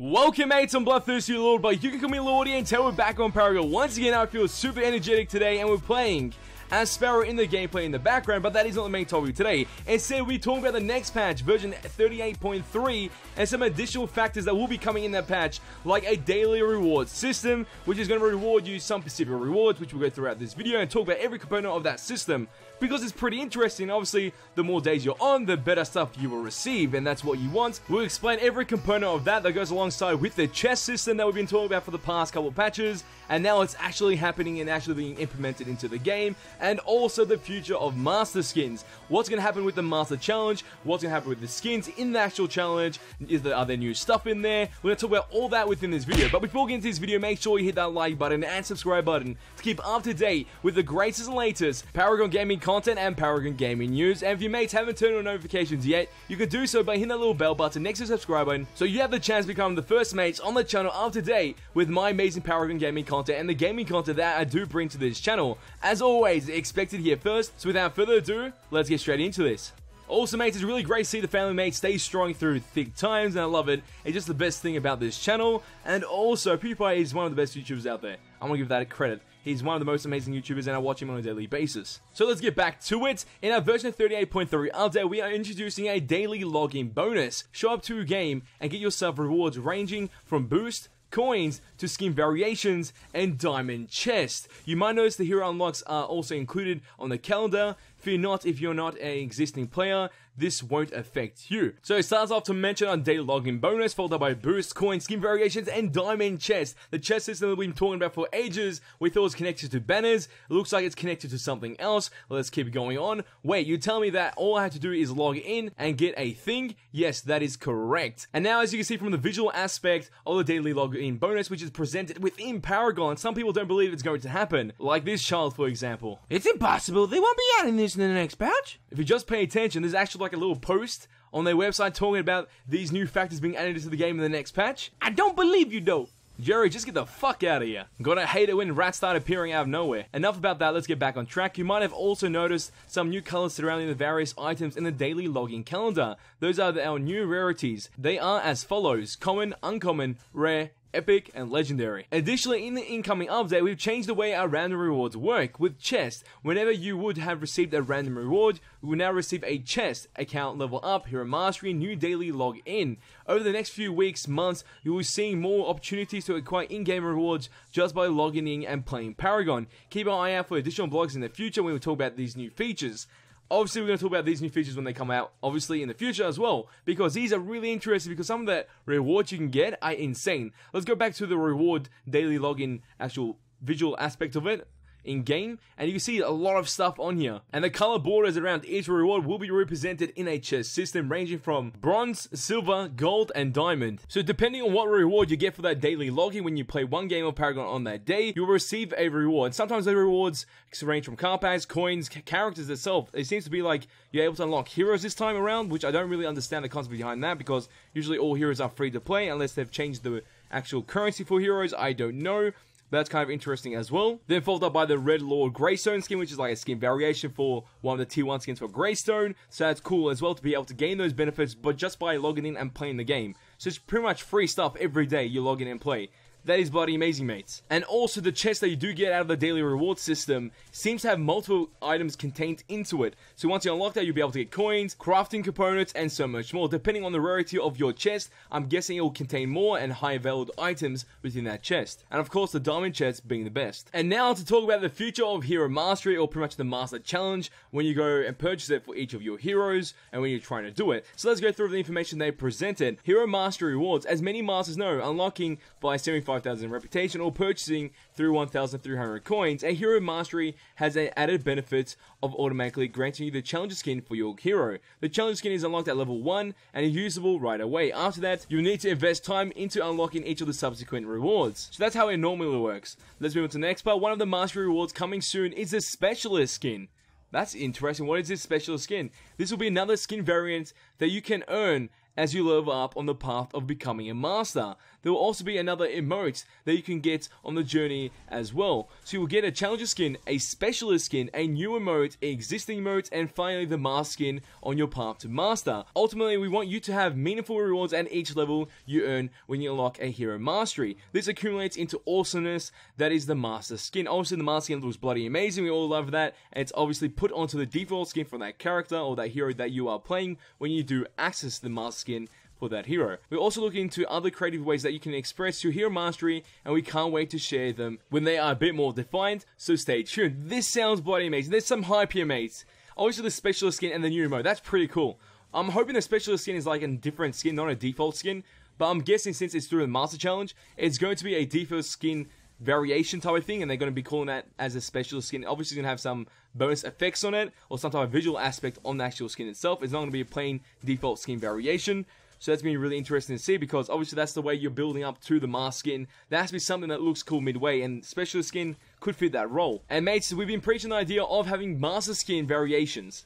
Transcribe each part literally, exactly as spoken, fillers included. Welcome mates, I'm Bloodthirsty Lord, but you can call me Lordy, and today we're back on Paragon. Once again, I feel super energetic today and we're playing as Sparrow in the gameplay in the background, but that is not the main topic today. Instead, we talk about the next patch, version thirty-eight point three, and some additional factors that will be coming in that patch, like a daily reward system, which is going to reward you some specific rewards, which we'll go throughout this video and talk about every component of that system, because it's pretty interesting. Obviously, the more days you're on, the better stuff you will receive, and that's what you want. We'll explain every component of that that goes alongside with the chest system that we've been talking about for the past couple of patches, and now it's actually happening and actually being implemented into the game, and also the future of master skins. What's going to happen with the master challenge, what's going to happen with the skins in the actual challenge, is there, are there new stuff in there? We're going to talk about all that within this video, but before we get into this video, make sure you hit that like button and subscribe button to keep up to date with the greatest and latest Paragon Gaming content and Paragon Gaming news. And if your mates haven't turned on notifications yet, you can do so by hitting that little bell button next to the subscribe button, so you have the chance to become the first mates on the channel up to date with my amazing Paragon Gaming content and the gaming content that I do bring to this channel. As always, expected here first, so without further ado, let's get straight into this. Also mates, it's really great to see the family mates stay strong through thick times, and I love it. It's just the best thing about this channel. And also, PewDiePie is one of the best YouTubers out there. I'm gonna give that a credit. He's one of the most amazing YouTubers, and I watch him on a daily basis. So let's get back to it. In our version thirty-eight point three update, we are introducing a daily login bonus. Show up to a game and get yourself rewards ranging from boost, coins, to skin variations, and diamond chest. You might notice the hero unlocks are also included on the calendar. Fear not, if you're not an existing player, this won't affect you. So it starts off to mention on daily login bonus, followed by boost, coin, skin variations, and diamond chest. The chest system that we've been talking about for ages, we thought it was connected to banners. It looks like it's connected to something else. Let's keep going on. Wait, you tell me that all I have to do is log in and get a thing? Yes, that is correct. And now, as you can see from the visual aspect of the daily login bonus, which is presented within Paragon, some people don't believe it's going to happen. Like this child, for example. It's impossible. They won't be adding this in the next patch. If you just pay attention, there's actually like a little post on their website talking about these new factors being added to the game in the next patch. I don't believe you though. Jerry, just get the fuck out of here. Gotta hate it when rats start appearing out of nowhere. Enough about that, let's get back on track. You might have also noticed some new colors surrounding the various items in the daily login calendar. Those are our new rarities. They are as follows: common, uncommon, rare, epic, and legendary. Additionally, in the incoming update, we've changed the way our random rewards work. With chests, whenever you would have received a random reward, you will now receive a chest, account level up, hero mastery, new daily log in. Over the next few weeks, months, you will see more opportunities to acquire in-game rewards just by logging in and playing Paragon. Keep an eye out for additional blogs in the future when we talk about these new features. Obviously, we're going to talk about these new features when they come out, obviously, in the future as well, because these are really interesting, because some of the rewards you can get are insane. Let's go back to the reward daily login actual visual aspect of it in game, and you can see a lot of stuff on here, and the color borders around each reward will be represented in a chest system ranging from bronze, silver, gold, and diamond. So depending on what reward you get for that daily login, when you play one game of Paragon on that day, you will receive a reward. Sometimes the rewards range from car packs, coins, characters itself. It seems to be like you're able to unlock heroes this time around, which I don't really understand the concept behind that, because usually all heroes are free to play unless they've changed the actual currency for heroes. I don't know. That's kind of interesting as well. Then followed up by the Red Lord Greystone skin, which is like a skin variation for one of the tier one skins for Greystone. So that's cool as well to be able to gain those benefits, but just by logging in and playing the game. So it's pretty much free stuff every day you log in and play. That is bloody amazing, mates. And also, the chest that you do get out of the daily reward system seems to have multiple items contained into it. So once you unlock that, you'll be able to get coins, crafting components, and so much more. Depending on the rarity of your chest, I'm guessing it will contain more and higher valued items within that chest. And of course, the diamond chest being the best. And now to talk about the future of Hero Mastery, or pretty much the Master Challenge, when you go and purchase it for each of your heroes, and when you're trying to do it. So let's go through the information they presented. Hero Mastery rewards, as many masters know, unlocking by seventy-five five thousand reputation or purchasing through one thousand three hundred coins. A hero mastery has an added benefit of automatically granting you the challenger skin for your hero. The challenger skin is unlocked at level one and is usable right away. After that, you'll need to invest time into unlocking each of the subsequent rewards. So that's how it normally works. Let's move on to the next part. One of the mastery rewards coming soon is the specialist skin. That's interesting. What is this specialist skin? This will be another skin variant that you can earn as you level up on the path of becoming a master. There will also be another emote that you can get on the journey as well. So you will get a challenger skin, a specialist skin, a new emote, an existing emote, and finally the master skin on your path to master. Ultimately, we want you to have meaningful rewards at each level you earn when you unlock a hero mastery. This accumulates into awesomeness that is the master skin. Obviously, the master skin looks bloody amazing. We all love that. And it's obviously put onto the default skin for that character or that hero that you are playing when you do access the master skin for that hero. We're also looking into other creative ways that you can express your hero mastery, and we can't wait to share them when they are a bit more defined, so stay tuned. This sounds bloody amazing. There's some hype here, mates. Obviously the specialist skin and the new emote, that's pretty cool. I'm hoping the specialist skin is like a different skin, not a default skin, but I'm guessing since it's through the master challenge, it's going to be a default skin variation type of thing, and they're going to be calling that as a specialist skin. Obviously it's going to have some bonus effects on it, or some type of visual aspect on the actual skin itself. It's not going to be a plain default skin variation. So that's been really interesting to see, because obviously that's the way you're building up to the master skin. That has to be something that looks cool midway, and specialist skin could fit that role. And mates, we've been preaching the idea of having master skin variations.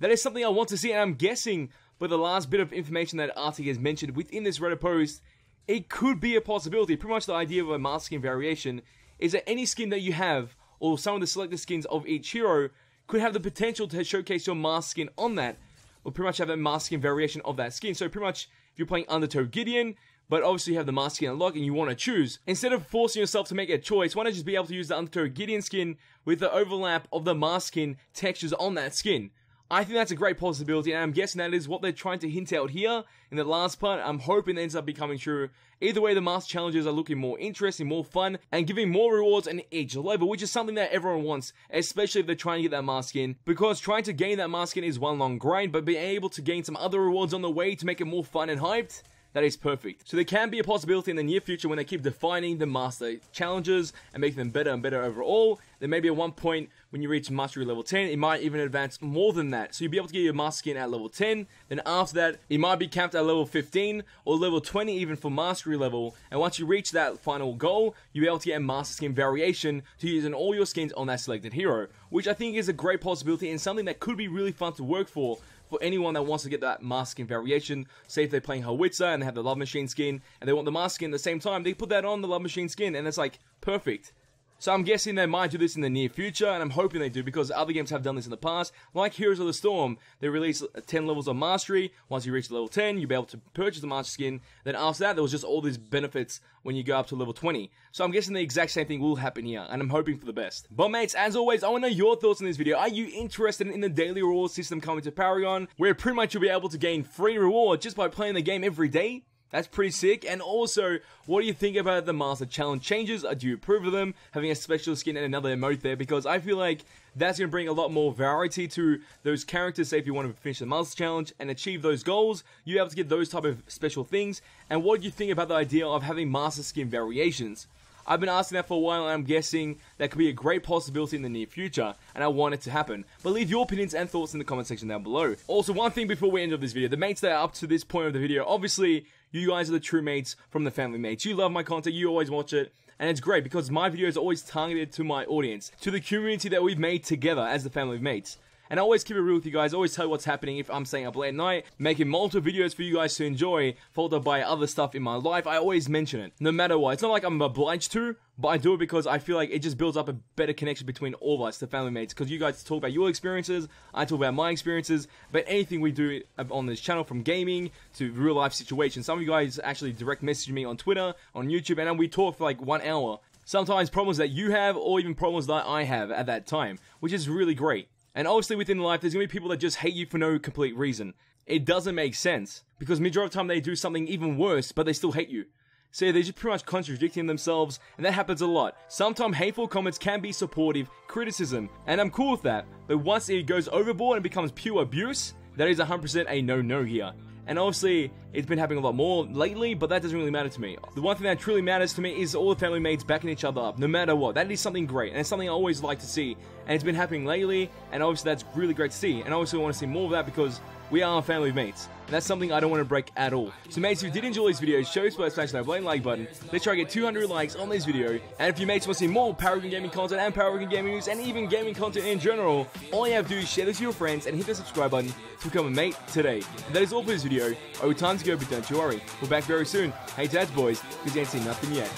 That is something I want to see, and I'm guessing by the last bit of information that Arctic has mentioned within this Reddit post, it could be a possibility. Pretty much the idea of a master skin variation is that any skin that you have, or some of the selected skins of each hero, could have the potential to showcase your master skin on that, will pretty much have a master skin variation of that skin. So pretty much, if you're playing Undertow Gideon, but obviously you have the master skin unlocked and you want to choose, instead of forcing yourself to make a choice, why not just be able to use the Undertow Gideon skin with the overlap of the master skin textures on that skin? I think that's a great possibility, and I'm guessing that is what they're trying to hint out here in the last part. I'm hoping it ends up becoming true. Either way, the master challenges are looking more interesting, more fun, and giving more rewards in each level, which is something that everyone wants, especially if they're trying to get that master skin, because trying to gain that master skin is one long grind, but being able to gain some other rewards on the way to make it more fun and hyped, that is perfect. So there can be a possibility in the near future when they keep defining the master challenges and making them better and better overall. There may be at one point when you reach mastery level ten, it might even advance more than that. So you'll be able to get your master skin at level ten. Then after that, it might be capped at level fifteen or level twenty even for mastery level. And once you reach that final goal, you'll be able to get a master skin variation to use in all your skins on that selected hero, which I think is a great possibility and something that could be really fun to work for. For anyone that wants to get that master skin variation, say if they're playing Howitzer and they have the Love Machine skin and they want the master skin at the same time, they put that on the Love Machine skin and it's like, perfect. So I'm guessing they might do this in the near future, and I'm hoping they do, because other games have done this in the past, like Heroes of the Storm. They released ten levels of mastery. Once you reach level ten, you'll be able to purchase the master skin. Then after that, there was just all these benefits when you go up to level twenty. So I'm guessing the exact same thing will happen here, and I'm hoping for the best. But mates, as always, I want to know your thoughts on this video. Are you interested in the daily reward system coming to Paragon, where pretty much you'll be able to gain free reward just by playing the game every day? That's pretty sick. And also, what do you think about the master challenge changes? Do you approve of them? Having a special skin and another emote there, because I feel like that's going to bring a lot more variety to those characters. Say if you want to finish the master challenge and achieve those goals, you're able to get those type of special things. And what do you think about the idea of having master skin variations? I've been asking that for a while, and I'm guessing that could be a great possibility in the near future, and I want it to happen. But leave your opinions and thoughts in the comment section down below. Also, one thing before we end up this video, the mates that are up to this point of the video, obviously, you guys are the true mates from the family mates. You love my content, you always watch it, and it's great because my videos are always targeted to my audience, to the community that we've made together as the family mates. And I always keep it real with you guys, always tell you what's happening if I'm staying up late at night, making multiple videos for you guys to enjoy, followed by other stuff in my life. I always mention it, no matter what. It's not like I'm obliged to, but I do it because I feel like it just builds up a better connection between all of us, the family mates, because you guys talk about your experiences, I talk about my experiences, but anything we do on this channel, from gaming to real life situations. Some of you guys actually direct message me on Twitter, on YouTube, and we talk for like one hour. Sometimes problems that you have, or even problems that I have at that time, which is really great. And obviously within life, there's going to be people that just hate you for no complete reason. It doesn't make sense, because majority of the time they do something even worse, but they still hate you. So they're just pretty much contradicting themselves, and that happens a lot. Sometimes hateful comments can be supportive criticism, and I'm cool with that. But once it goes overboard and becomes pure abuse, that is one hundred percent a no-no here. And obviously, it's been happening a lot more lately, but that doesn't really matter to me. The one thing that truly matters to me is all the family mates backing each other up, no matter what. That is something great, and it's something I always like to see. And it's been happening lately, and obviously that's really great to see. And obviously I want to see more of that, because We are a family of mates, and that's something I don't want to break at all. So mates who did enjoy this video, show us by smashing that blame like button. Let's try to get two hundred likes on this video, and if you mates want to see more Paragon gaming content and Paragon gaming news and even gaming content in general, all you have to do is share this to your friends and hit the subscribe button to become a mate today. And that is all for this video. Oh, time to go, but don't you worry. We're back very soon. Hey dads boys, because you ain't seen nothing yet.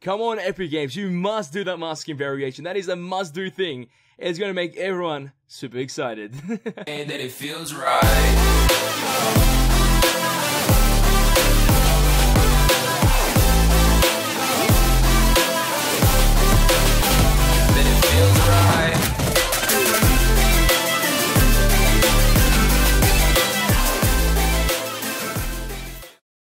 Come on, Epic Games, you must do that mask skin variation. That is a must-do thing. It's gonna make everyone super excited. And that it feels right.